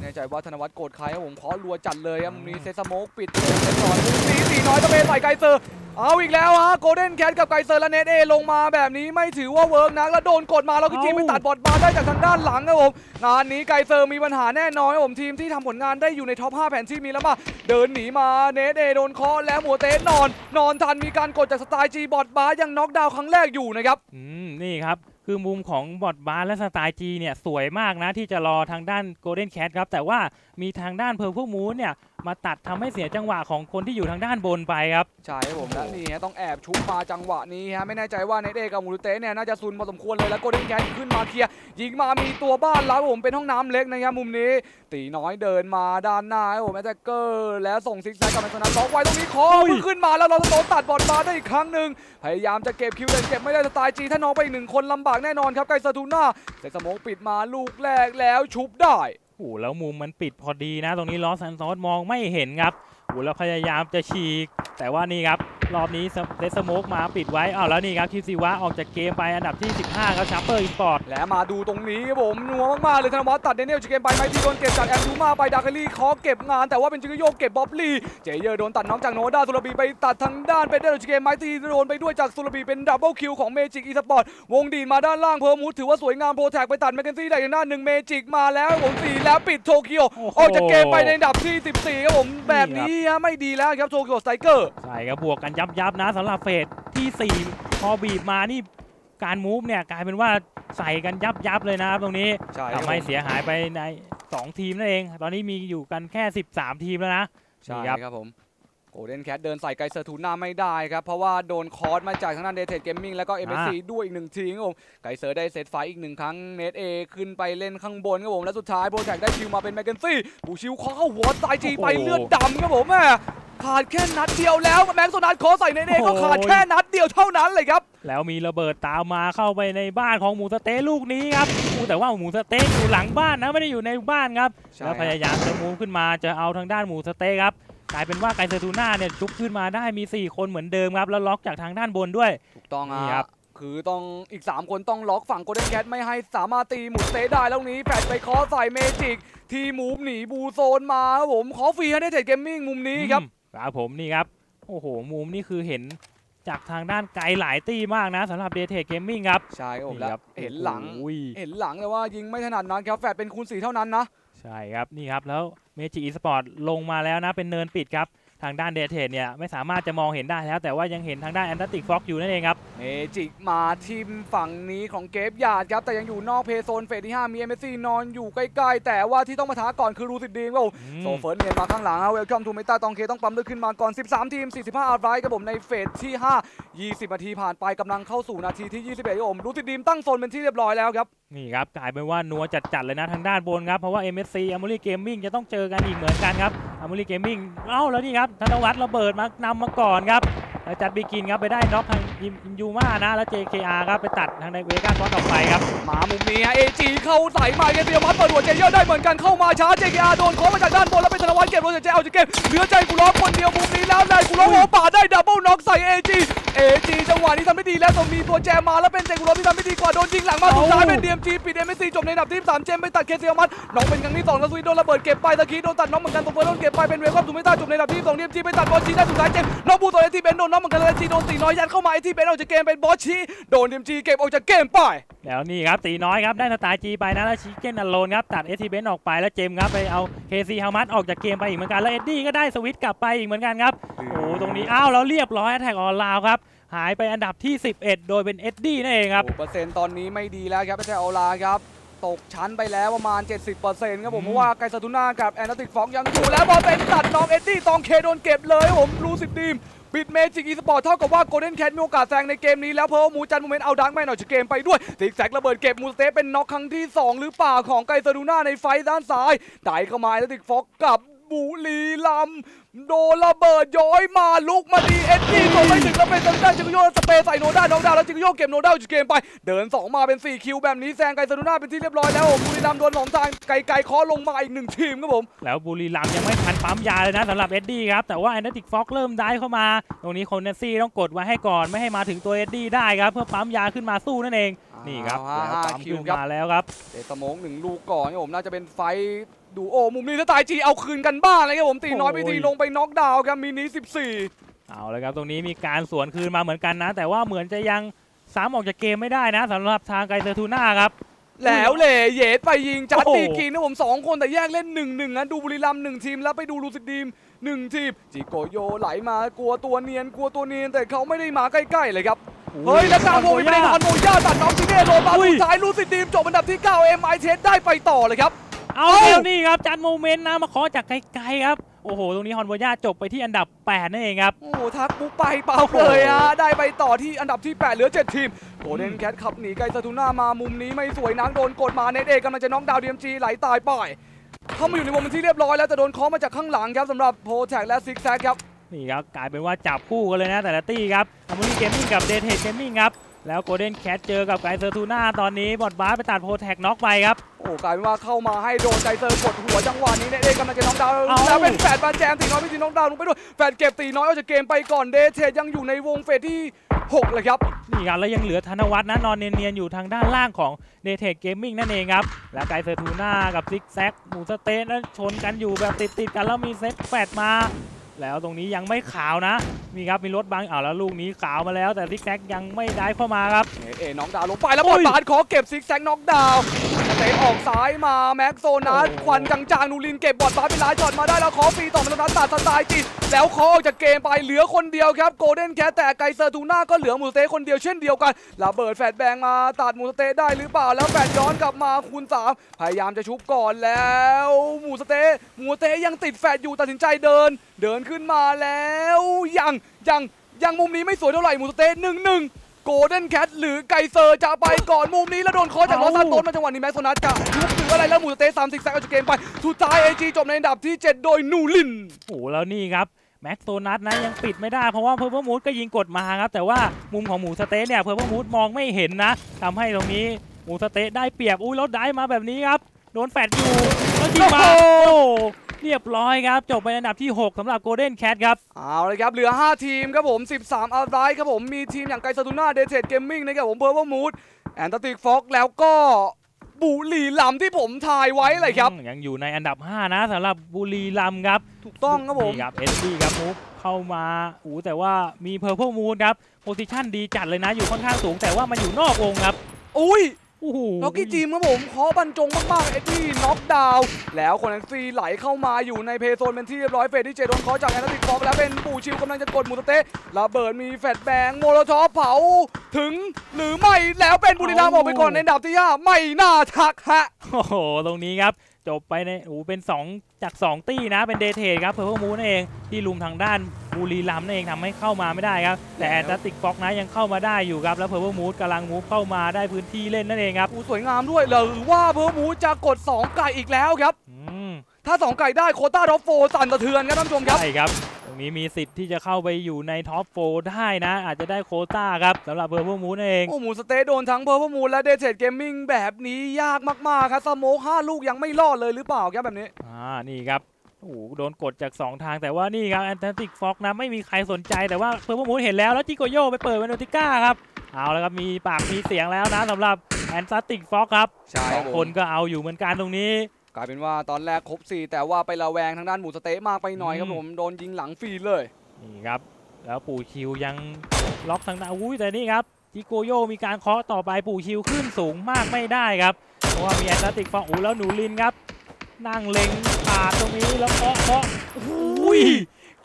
บแน่ใจว่าธนวัฒน์โกรธใครครับผมเพราะรัวจัดเลยครับมีเซสโมกปิดเซสหน่อยสีสีน้อยตะเบนใส่ไกเซอร์เอาอีกแล้วฮะโกลเด้นแคทกับไกเซอร์และเนทเอลงมาแบบนี้ไม่ถือว่าเวิร์กนักแล้วโดนกดมาแล้วก็จีนไปตัดบอลมาได้จากทางด้านหลังครับผมงานนี้ไกเซอร์มีปัญหาแน่นอนครับผมทีมที่ทำผลงานได้อยู่ในท็อปห้าแผนที่มีแล้วมาเดินหนีมาเนทเอโดนคอและหัวเตะนอนนอนทันมีการกดจากสไตล์จีบอดบาร์ยังน็อกดาวน์ครั้งแรกอยู่นะครับอืมนี่ครับคือมุมของบอดบาร์และสไตล์จีเนี่ยสวยมากนะที่จะรอทางด้านโกลเด้นแคทครับแต่ว่ามีทางด้านเพอร์เพิลมูนเนี่ยมาตัดทำให้เสียจังหวะของคนที่อยู่ทางด้านบนไปครับใช่ครับผมและนี่ฮะต้องแอบชุบมาจังหวะนี้ฮะไม่แน่ใจว่าเนเดกับมูรุเตเนี่ยน่าจะซุนพอสมควรเลยแล้วโกลเด้นแคทขึ้นมาเคลียร์ยิงมามีตัวบ้านแล้วผมเป็นห้องน้ำเล็กนะครับมุมนี้ตีน้อยเดินมาด้านหน้าครับผมแอตแทคเกอร์แล้วส่งซิกแซกกับแมนชนะล็อกไว้ตรงนี้คอขึ้นมาแล้วเราโดนตัดบอดบาร์ได้อีกครั้งหนึ่งพยายามจะเก็บคิวแต่เก็บไม่ได้สไตล์จีถ้าน้องไปอีกหนึ่งคนลำบากแน่นอนครับไกเซอร์ทูน่าแต่สโมกปิดมาลูกแรกแล้วชุบได้โอ้แล้วมุมมันปิดพอดีนะตรงนี้ลอสซันซอสมองไม่เห็นครับโอ้แล้วพยายามจะฉีกแต่ว่านี่ครับรอบนี้เดสโมกมาปิดไว้อ้าวแล้วนี่ครับคิมซิวะออกจากเกมไปอันดับที่สิบห้าครับชาร์เปอร์อินปอร์ตและมาดูตรงนี้ครับผมนัวมากๆเลยธนวัฒน์ตัดเดนเนียลจากเกมไปไมทีโดนเก็บจากแอมทูมาไปดาร์คลี่คอเก็บงานแต่ว่าเป็นจิงโยกเก็บบ๊อบลี่เจเยอร์โดนตัดน้องจากโนด้าสุรบีไปตัดทางด้านเป็นเดนจากเกมไมทีโดนไปด้วยจากสุรบีเป็นดับเบิลคิวของเมจิกอีสปอร์ตวงดีมาด้านล่างเพอร์มูทถือว่าสวยงามโปรแทกไปตัดแมคเคนซี่ได้อย่างหน้าหนึ่งเมจิกมาแล้วผมสี่แล้วปิดโตเกียวออกจากเกมไปในอันดับที่สิบสี่ครับผมแบบนี้ไม่ดีแล้วครับโตเกียวสไตรเกอร์ใช่ครับบวกกันยับยับนะสำหรับเฟสที่สี่พอบีบมานี่การมูฟเนี่ยกลายเป็นว่าใส่กันยับยับเลยนะครับตรงนี้ทำให้เสียหายไปในสองทีมนั่นเองตอนนี้มีอยู่กันแค่สิบสามทีมแล้วนะ ใช่ครับผมโกลเด้นแคทเดินใส่ไกเซอร์ทูน่าไม่ได้ครับเพราะว่าโดนคอร์สมาจากทางด้านเดเทดเกมมิ่งแล้วก็ เอ็ม เอส ซี ด้วยอีกหนึ่งทีครับผมไกเซอร์ได้เซตไฟอีกหนึ่งครั้งเนทเอขึ้นไปเล่นข้างบนครับผมและสุดท้ายโปรแจกได้ชิวมาเป็นแมกเกนซี่บูชิวเข้าหัวตายจีไปเลือดดำครับผมแม่ขาดแค่นัดเดียวแล้วแม็กซ์โซนัทขอใส่เนทเอก็ขาดแค่นัดเดียวเท่านั้นเลยครับแล้วมีระเบิดตามมาเข้าไปในบ้านของหมูสะเต๊ะลูกนี้ครับแต่ว่าหมูสะเต๊ะอยู่หลังบ้านนะไม่ได้อยู่ในบ้านครับแล้วพยายามจะมูฟขึ้นมาจะเอาทางด้านหมูสะเต๊ะครับกลายเป็นว่าไกเซอร์ทูน่าเนี่ยชุบขึ้นมาได้มีสี่คนเหมือนเดิมครับแล้วล็อกจากทางด้านบนด้วยถูกต้องครับคือต้องอีกสามคนต้องล็อกฝั่งโกลเด้นแคทไม่ให้สามารถตีหมูสะเต๊ะได้แล้วนี้แปดไปคอใส่เมจิกทีมูฟหนีบูโซนมาครับผมขอฟรีให้ได้เทรดเกมมิ่งมุมนี้ครับครับผมนี่ครับโอ้โหมุมนี่คือเห็นจากทางด้านไกลหลายตี้มากนะสำหรับเดเทคเกมมิ่งครับใช่ครับแล้วเห็นหลังเห็นหลังแต่ว่ายิงไม่ถนัดนั้นครับแฟดเป็นคูณสี่เท่านั้นนะใช่ครับนี่ครับแล้วเมจิอีสปอร์ตลงมาแล้วนะเป็นเนินปิดครับทางด้านเดเทคเนี่ยไม่สามารถจะมองเห็นได้แล้วแต่ว่ายังเห็นทางด้านแอนตาติกฟ็อกอยู่นั่นเองครับเมจิมาทีมฝั่งนี้ของเกฟยาร์ดครับแต่ยังอยู่นอกเพย์โซนเฟสที่ห้ามีเอเมซี่นอนอยู่ใกล้ๆแต่ว่าที่ต้องมาท้าก่อนคือรูสิดดีครับโซเฟิร์นเนียนมาข้างหลังเวลคัมทูเมตาตองเคต้องปั๊มเลือดขึ้นมาก่อนสิบสามทีมสี่สิบห้าอัลไรท์ครับผมในเฟสที่ห้า ยี่สิบนาทีผ่านไปกำลังเข้าสู่นาทีที่ยี่สิบเอ็ดครับผมรูสิดดีตั้งโซนเป็นที่เรียบร้อยแล้วครับนี่ครับกลายเป็นว่านัวจัดๆเลยนะทางด้านบนครับเพราะว่า เอ็ม เอส ซี Amuri Gaming จะต้องเจอกันอีกเหมือนกันครับ Amuri Gaming เอ้าแล้วนี่ครับธนวัฒน์ระเบิดมานำมาก่อนครับแล้วจัดบีกินครับไปได้น็อกทางยูมานะแล้ว เจ เค อาร์ ครับไปตัดทางในเวก้าก้อนออกไปครับมามุมนี้ฮะ เอ จี เข้าใส่มาเกมเดียวมัดเปิดหัวเจย่อได้เหมือนกันเข้ามาช้า เจ เค อาร์ โดนขอมาจากด้านบนแล้วเป็นธนวัฒน์เก็บโดนเจเอาจากเกมเหลือใจกุลอคนเดียวมุมนี้แล้วได้กุลอป่าได้ดับเบิลน็อกใส่ เอ จีเอจีจังหวะนี้ทำไม่ดีแล้วต้องมีตัวแจมาแล้วเป็นเจกุลอที่ทำไม่ดีกว่าโดนยิงหลังมาสุดท้ายเป็นดีเอ็มจีปิดเอ็มเอสซีจบในอันดับที่สามเจมไปตัดเคเซียมัดน้องเป็นครั้งที่สองแล้วซุยโดนระเบิดเก็บไปตะกี้โดนตัดน้องเหมือนกันตัวเฟิร์นโดนเก็บไปเป็นเวลคัมทูเมต้าจบในอันดับที่สองดีเอ็มจีไปตัดบอลชีได้สุดท้ายเจมน้องบูโตเอทีเบนโดนน้องเหมือนกันแล้วจีโดนตีน้อยยัดเข้ามาไอทีเบนออกจากเกมเป็นบอสชีโดนดีเอ็มจีเก็บออกจากเกมไปแล้วนี่ครับตีน้อยครับได้สไตล์จีไปนะแล้วชีเก้นอัลโลนครับตัดเอทีเบนออกไปแล้วเจมครับไปเอาเคซีฮามัดออกจากเกมไปอีกเหมือนกันแล้วเอ็ดดี้ก็ได้สวิตช์กลับไปอีกเหมือนกันครับโอ้โหตรงนี้อ้าวแล้วเรียบร้อยแท็กออนไลน์ครับหายไปอันดับที่สิบเอ็ดโดยเป็นเอ็ดดี้นั่นเองครับเปอร์เซ็นต์ตอนนี้ไม่ดีแล้วครับไม่ใช่ออลาครับตกชั้นไปแล้วประมาณ เจ็ดสิบเปอร์เซ็นต์ ครับผมเพราะว่าไกซาทูน่ากับแอนติกฟ็อกยังอยู่แล้วบอลเป็นตัดน้องเอ็ดดี้ตองเคโดนเก็บเลยผมรู้สิบดีมปิดเมจิกอีสปอร์ตเท่ากับว่าโกลเด้นแคทมีโอกาสแซงในเกมนี้แล้วเพราะมูจันโมเมนต์เอาดังแม่หน่อยจากเกมไปด้วยซิกแซกระเบิดเก็บมูสเตเป็นน็อกครั้งที่สองหรือเปล่าของไกซาทูน่าในไฟด้านซ้ายได้เข้ามาแอนติกฟ็อกกับบุรีรัมย์โดนระเบิดย้อยมาลุกมาดีเอ็ดดี้ตัวไม่ถึงแล้วเป็นได้จิกโยสเปย์ใส่โนด้าน้องดาวแล้วจิกโยเก็บโนด้าจุดเกมไปเดินสองมาเป็นสี่คิวแบบนี้แซงไกซาทูน่าเป็นที่เรียบร้อยแล้วบุรีรัมย์โดนหนองทางไกลๆคอลงมาอีกหนึ่งทีมครับผมแล้วบุรีรัมย์ยังไม่ทันปั๊มยาเลยนะสำหรับเอ็ดดี้ครับแต่ว่าแอนติกฟ็อกเริ่มได้เข้ามาตรงนี้คนเนซี่ต้องกดไว้ให้ก่อนไม่ให้มาถึงตัวเอ็ดดี้ได้ครับเพื่อปั๊มยาขึ้นมาสู้นั่นเองนี่ครับปั๊มคิวมาแล้วครับเดสมองหนึ่งลูกก่อนครับผมน่าจะเป็นไฟดูโอ้มุมนี้สไตล์จีเอาคืนกันบ้างเลยครับผมตีน้อยไปทีลงไปน็อกดาวครับมินิสิบสี่เอาเลยครับตรงนี้มีการสวนคืนมาเหมือนกันนะแต่ว่าเหมือนจะยังซ้ำออกจากเกมไม่ได้นะสำหรับทางไกเซอร์ทูน่าครับแล้วเลยเยดไปยิงจัดตีกินนะผมสองคนแต่แยกเล่นหนึ่งหนึ่งนะดูบุรีรัมย์หนึ่งทีมแล้วไปดูลูซิดดีมหนึ่งทีมจิโกโยไหลมากลัวตัวเนียนกลัวตัวเนียนแต่เขาไม่ได้มาใกล้ๆเลยครับเฮ้ยแล้วกลางวงไม่ได้ทันโมย่าตัดน้องชิเน่โรบาลูซ้ายลูซิดดีมจบอันดับที่เก้า เอ็ม ไอ Headได้ไปต่อเลยครับเอาแล้วนี่ครับจันโมเมนต์นะมาขอจากไกลๆครับโอ้โหตรงนี้ฮอนวาย่าจบไปที่อันดับแปดนั่นเองครับโอ้โหทักปุ๊บไปเปล่าเลยอ่ะได้ไปต่อที่อันดับที่แปดเหลือเจ็ดทีมโกลเด้นแคทขับหนีไกซาทูน่ามามุมนี้ไม่สวยนักโดนกดมาเนทเอกำลังจะน็อกดาวน์ดีเอ็มจีไหลตายป่อยเข้ามาอยู่ในวงเป็นที่เรียบร้อยแล้วแต่โดนเคาะมาจากข้างหลังครับสำหรับโพแทกและซิกแซกครับนี่ครับกลายเป็นว่าจับคู่กันเลยนะแต่ละตี้ครับอัมมูรี่เกมมิ่งกับเดทเฮดเกมมิ่งครับแล้วโกลเด้นแคทเจอกับไกเซอร์ทูน่าตอนนี้บอดบาสไปตัดโพแทกน็อกไปครับโอ้กลายเป็นว่าเข้ามาให้โดนไกเซอร์กดหัวจังหวะนี้เนทเอกำลังจะน็อกดาวน์แล้วเป็นแฟดบาแจมตีน้อยพี่ตีน็อกดาวน์ลงไปด้วยแฟดเก็บตีน้อยออกจากเกมไปก่อนเดทเฮดยังอยู่ในวงเฟสที่หกเลยครับนี่ครับแล้วยังเหลือธนวัฒน์นะนอนเนียนๆอยู่ทางด้านล่างของเดทเฮดเกมมิ่งนั่นเองครับแล้วไกเซอร์ทูน่ากับซิกแซกหมูสเตนนั้นชนกันอยู่แบบติดๆกันแล้วมีเซตแฟดมาแล้วตรงนี้ยังไม่ขาวนะมีครับมีรถบังอ้าวแล้วลูกนี้ขาวมาแล้วแต่ซิกแซกยังไม่ได้เข้ามาครับเอเอน้องดาวลงไปแล้วบอลบาสขอเก็บซิกแซกน็อกดาว เตะออกซ้ายมาแม็กโซนัสควันจางๆนูรินเก็บบอลซ้ายไปหลายช็อตมาได้แล้วขอฟรีต่อมาโซนัสตัดสไตล์จิตแล้วขอออกจากเกมไปเหลือคนเดียวครับโกลเด้นแคทแต่ไกเซอร์ทูน่าก็เหลือมูสเตะคนเดียวเช่นเดียวกันระเบิดแฟดแบงมาตัดมูสเตะได้หรือเปล่าแล้วแฟดย้อนกลับมาคูณสามพยายามจะชุบก่อนแล้วมูสเตะมูสเตะยังติดแฟดอยู่ตัดสินใจเดินเดินขึ้นมาแล้วยังยังยังมุมนี้ไม่สวยเท่าไหร่มูสเตะหนึ่งหนึ่งโกลเด้นแคทหรือไกเซอร์จะไปก่อนมุมนี้แล้วโดนคอจากลอสซานโตนมาจังหวะนี้แม็กโซนัสจะลุกหรืออะไรแล้วหมูสเตสสามสิบแซกออกจากเกมไปสุดท้าย เอ จี จบในอันดับที่เจ็ดโดยนูรินโอ้แล้วนี่ครับแม็กโซนัสนะยังปิดไม่ได้เพราะว่าเพอร์เพิลมูดก็ยิงกดมาครับแต่ว่ามุมของหมูสเตสเนี่ยเพอร์เพิลมูดมองไม่เห็นนะทำให้ตรงนี้หมูสเตสได้เปรียบอุ้ยรถได้มาแบบนี้ครับโดนแฟดอยู่แล้วยิงมาโอ้เรียบร้อยครับจบไปอันดับที่หกสำหรับ Golden Cat ครับเอาเลยครับเหลือห้าทีมครับผมสิบสามอัลไลท์ครับผมมีทีมอย่างไกซาตูน่าเดเทดเกมมิ่งนะครับผมเบอร์ว่ามูดแอนตติกฟ็อกแล้วก็บุรีลำที่ผมทายไว้เลยครับยังอยู่ในอันดับห้านะสำหรับบุรีลำครับถูกต้องครับผมครับเอสซี่ครับมูฟเข้ามาอู๋แต่ว่ามีเพอร์เพิลมูดครับโพซิชันดีจัดเลยนะอยู่ค่อนข้างสูงแต่ว่ามันอยู่นอกวงครับอุ้ยล็อกกี้จีมครับผมขอบรรจงมากๆเอ็ดดี้น็อกดาวน์แล้วคนนั้นซีไหลเข้ามาอยู่ในเพย์โซนเป็นที่เรียบร้อยเฟดที่เจโดนขอจากแอนติกฟอกแล้วเป็นปู่ชิวกำลังจะกดมูตเตะระเบิดมีแฟดแบงโมโลทอฟเผาถึงหรือไม่แล้วเป็นบุรีรัมย์ออกไปก่อนในอันดับที่ห้าไม่น่าทักฮะโอ้โหตรงนี้ครับจบไปในโอ้เป็นสองจากสองตี้นะเป็นเดเทดครับเพอร์เพิลมูนนั่นเองที่ลุมทางด้านบุรีรัมย์นั่นเองทำให้เข้ามาไม่ได้ครับแต่แอนตติกฟ็อกนะยังเข้ามาได้อยู่ครับแล้วเพอร์เพิลมูนกำลังมูฟเข้ามาได้พื้นที่เล่นนั่นเองครับอู้สวยงามด้วยหรือว่าเพอร์เพิลมูนจะกดสองไก่อีกแล้วครับถ้าสองไก่ได้โคต้าท็อปโฟสั่นสะเทือนครับท่านผู้ชมครับใช่ครับตรงนี้มีสิทธิ์ที่จะเข้าไปอยู่ในท็อปโฟได้นะอาจจะได้โคต้าครับสำหรับเพอร์เพิลมูนเองโอ้หมูสเตทโดนทั้งเพอร์เพิลมูนและเดเทดเกมมิ่งแบบนี้ยากมากๆครับสโมคห้าลูกยังไม่รอดเลยหรือเปล่าครับแบบนี้อ่านี่ครับโอ้โหโดนกดจากสองทางแต่ว่านี่ครับแอนแทนติกฟ็อกนะไม่มีใครสนใจแต่ว่าเพอร์เพิลมูนเห็นแล้วแล้วจิโกโยไปเปิดเวโนติก้าครับเอาแล้วครับมีปากมีเสียงแล้วนะสำหรับแอนแทนติกฟ็อกครับสองคนก็เอาอยู่เหมือนกันตรงนี้กลายเป็นว่าตอนแรกครบสี่แต่ว่าไประแวงทางด้านหมูสเต๊ะมากไปหน่อยครับผมโดนยิงหลังฟรีเลยนี่ครับแล้วปู่ชิวยังล็อกทางด้านอุ้ยแต่นี่ครับจิโกโยมีการเคาะต่อไปปู่ชิวขึ้นสูงมากไม่ได้ครับเพราะว่ามีแอนตติกฟองอูแล้วหนูลินครับนั่งเล็งปาดตรงนี้แล้วเคาะเคาะอุ้ย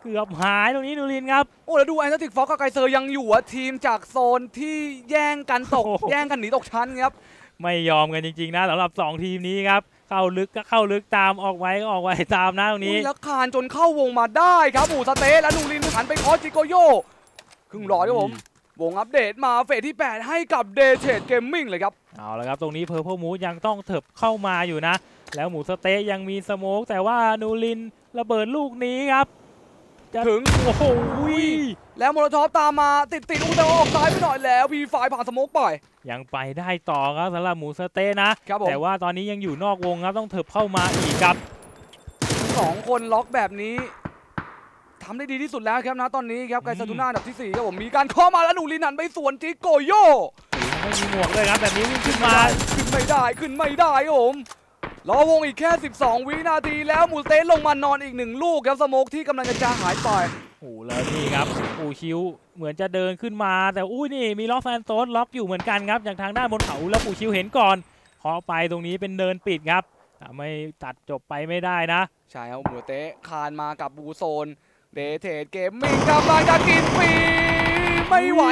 เกือบหายตรงนี้นูรินครับโอ้แล้วดูแอนตติกฟองกับไกเซอร์ยังอยู่อะทีมจากโซนที่แย่งกันตกแย่งกันหนีตกชั้นครับไม่ยอมกันจริงๆนะสำหรับสองทีมนี้ครับเข้าลึกก็เข้าลึกตามออกไว้ก็ออกไว้ตามนะตรงนี้แล้วคานจนเข้าวงมาได้ครับหมูสเตสและนูรินหันไปคอจิโกโยครึ่งร้อยครับผมวงอัปเดตมาเฟสที่แปดให้กับเดเทดเกมมิ่งเลยครับเอาละครับตรงนี้เพอร์เพิลมูดยังต้องเถิบเข้ามาอยู่นะแล้วหมูสเตสยังมีสโมกแต่ว่านูรินระเบิดลูกนี้ครับถึงโอ้โหแล้วโมโลทอฟตามมาติดติดอุ้งแต่ออกซ้ายไปหน่อยแล้วพีไฟผ่านสโมกไปยังไปได้ต่อครับสำหรับหมูสเต๊ะนะแต่ว่าตอนนี้ยังอยู่นอกวงครับต้องเถิบเข้ามาอีกครับสองคนล็อกแบบนี้ทำได้ดีที่สุดแล้วครับนะตอนนี้ครับไกซาตูน่าอันดับที่สี่ครับผมมีการข้อมาแล้วหนูลินหันไปสวนจิโกโยไม่มีหมวกเลยครับแบบนี้วิ่งขึ้นมาขึ้นไม่ได้ขึ้นไม่ได้ครับผมรอวงอีกแค่สิบสองวินาทีแล้วหมูเต๊ะลงมานอนอีกหนึ่งลูกครับสโมกที่กำลังจะจางหายไปโอ้แล้วนี่ครับอูชิวเหมือนจะเดินขึ้นมาแต่อุ้ยนี่มีล็อกแฟนโต้ล็อกอยู่เหมือนกันครับจากทางด้านบนเขาแล้วอูชิวเห็นก่อนขอไปตรงนี้เป็นเดินปิดครับไม่ตัดจบไปไม่ได้นะใช่ครับหมูเตะคานมากับบูโซนเดเทดเกมมิ่งกำลังจะกินปีไม่ไหว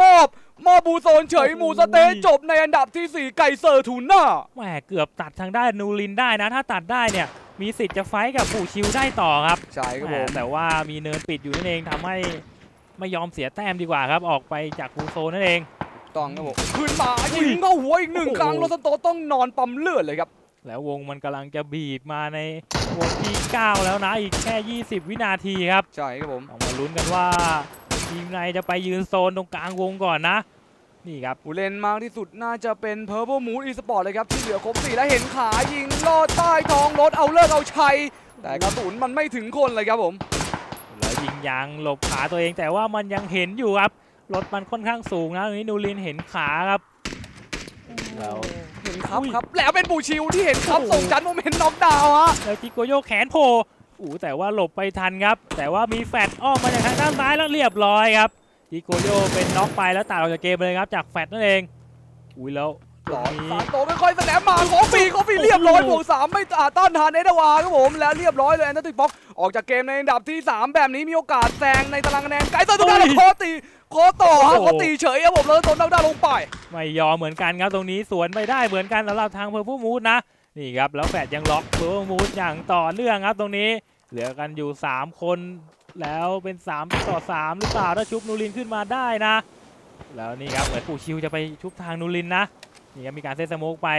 มอบมอบบูโซนเฉยหมูสเตจจบในอันดับที่สี่ไกเซอร์ทูน่าแหมเกือบตัดทางด้านนูรินได้นะถ้าตัดได้เนี่ยมีสิทธิ์จะไฟกับปู่ชิวได้ต่อครับใช่ครับผมแต่ว่ามีเนินปิดอยู่นั่นเองทำให้ไม่ยอมเสียแต้มดีกว่าครับออกไปจากบูโซนั่นเองต้องครับผมขึ้นมายิงเข้าหัวอีกหนึ่งครั้งโรสโตต้องนอนปั๊มเลือดเลยครับแล้ววงมันกำลังจะบีบมาในวงที่เก้าแล้วนะอีกแค่ยี่สิบวินาทีครับใช่ครับผมออกมาลุ้นกันว่าทีมไหนจะไปยืนโซนตรงกลางวงก่อนนะนี่ครับผู้เล่นมากที่สุดน่าจะเป็นเพอร์เพิลมูดอีสปอร์ตเลยครับที่เหลือครบสี่และเห็นขายิงลอดใต้ท้องรถเอาเลิกเอาชัยแต่กระสุนมันไม่ถึงคนเลยครับผมแล้วยิงยางหลบขาตัวเองแต่ว่ามันยังเห็นอยู่ครับรถมันค่อนข้างสูงนะตรงนี้นูรินเห็นขาครับเห็นครับครับแล้วเป็นปูชิวที่เห็นครับส่งจันโมเมนต์น็อกดาวน์ฮะแล้วจิโกโยแขนโผล่อู้แต่ว่าหลบไปทันครับแต่ว่ามีแฟดอ้อมมาจากทางด้านซ้ายแล้วเรียบร้อยครับจิโกโยเป็นน็อกไปแล้วตัดออกจากเกมเลยครับจากแฟดนั่นเองอุ้ยแล้วโด หลอนสามโตไม่ค่อยแสลมมาของปีของปีเรียบร้อยบวกสามไม่ต้านทานเอดาวาครับผมและเรียบร้อยเลยแอนตี้ฟ็อกออกจากเกมในอันดับที่สามแบบนี้มีโอกาสแซงในตารางคะแนนไกลเซอร์ทุกด้านคอตีคอต่อฮะคอตีเฉยครับผมแล้วโดนด้านลงไปไม่ยอมเหมือนกันครับตรงนี้สวนไปได้เหมือนกันสำหรับทางเพอร์ฟูมูดนะนี่ครับแล้วแฟดยังล็อกเพอร์ฟูมูดอย่างต่อเรื่องครับตรงนี้เหลือกันอยู่สามคนแล้วเป็นสามต่อสามหรือเปล่าถ้าชุบนูรินขึ้นมาได้นะแล้วนี่ครับเหมือนปู่ชิวจะไปชุบทางนูรินนะนี่ครับมีการเซตสโมกไป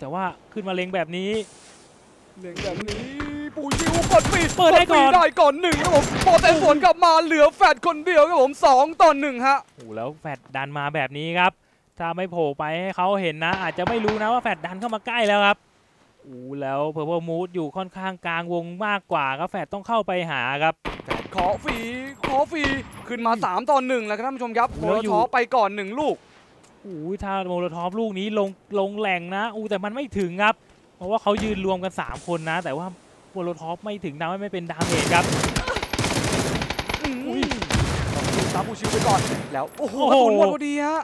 แต่ว่าขึ้นมาเล็งแบบนี้เล็งแบบนี้ปู่ชิวกดปิดเปิดได้ก่อนได้ก่อนหนึ่งครับผมโปรเตสวนกลับมาเหลือแฟดคนเดียวครับผมสองต่อหนึ่งฮะโอ้แล้วแฟดดันมาแบบนี้ครับถ้าไม่โผล่ไปให้เขาเห็นนะอาจจะไม่รู้นะว่าแฟดดันเข้ามาใกล้แล้วครับโอ้แล้วเพอร์เพลมูดอยู่ค่อนข้างกลางวงมากกว่าครับแฟดต้องเข้าไปหาครับขอฟีขอฟีขึ้นมาสามต่อหนึ่งแล้วครับท่านผู้ชมครับโมโลทอปไปก่อนหนึ่งลูกอู้ถ้าโมโลทอปลูกนี้ลงลงแหล่งนะอู้แต่มันไม่ถึงครับเพราะว่าเขายืนรวมกันสามคนนะแต่ว่าโมโลทอปไม่ถึงดาวไม่เป็นดาวเองครับอุ้ยซับผู้ชิวไปก่อนแล้วโอ้โหกระสุนหมดพอดีฮะ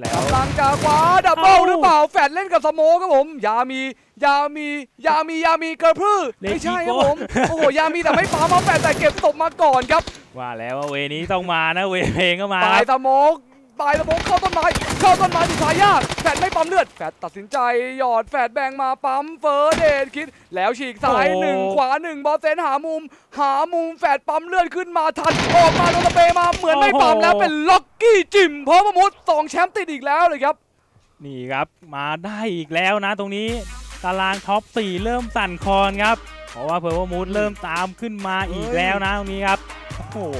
แล้วกำลังจะคว้าดับเบิลหรือเปล่าแฟดเล่นกับสโมครับผมยามียามียามียามีเกอร์พืชไม่ใช่ครับผมโอ้โหยามีแต่ไม่ป้ามาแฟดแต่เก็บศพมาก่อนครับว่าแล้วว่าเวนี้ต้องมานะเวเพลงก็มาตายสโมกตายสโมกเข้าต้นไม้เข้าต้นไม้ที่สายยากแฟดไม่ปั๊มเลือดแฟดตัดสินใจหยอดแฟดแบงมาปั๊มเฟิร์สเดทคิดแล้วฉีกซ้ายหนึ่งขวาหนึ่งบอสเซนหามุมหามุมแฟดปั๊มเลือดขึ้นมาทันออกมาโดนตะเบมาเหมือนไม่ปั๊มแล้วเป็นล็อกกี้จิมเพราะมดสองแชมป์ติดอีกแล้วเลยครับนี่ครับมาได้อีกแล้วนะตรงนี้ตารางท็อปสี่เริ่มสั่นคลอนครับเพราะว่าเพอร์เวอร์มูดเริ่มตามขึ้นมาอีกแล้วนะตรงนี้ครับโอ้โห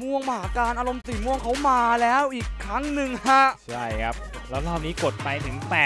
ม่วงมหาการอารมณ์สีม่วงเขามาแล้วอีกครั้งหนึ่งฮะใช่ครับแล้วรอบนี้กดไปถึงแปด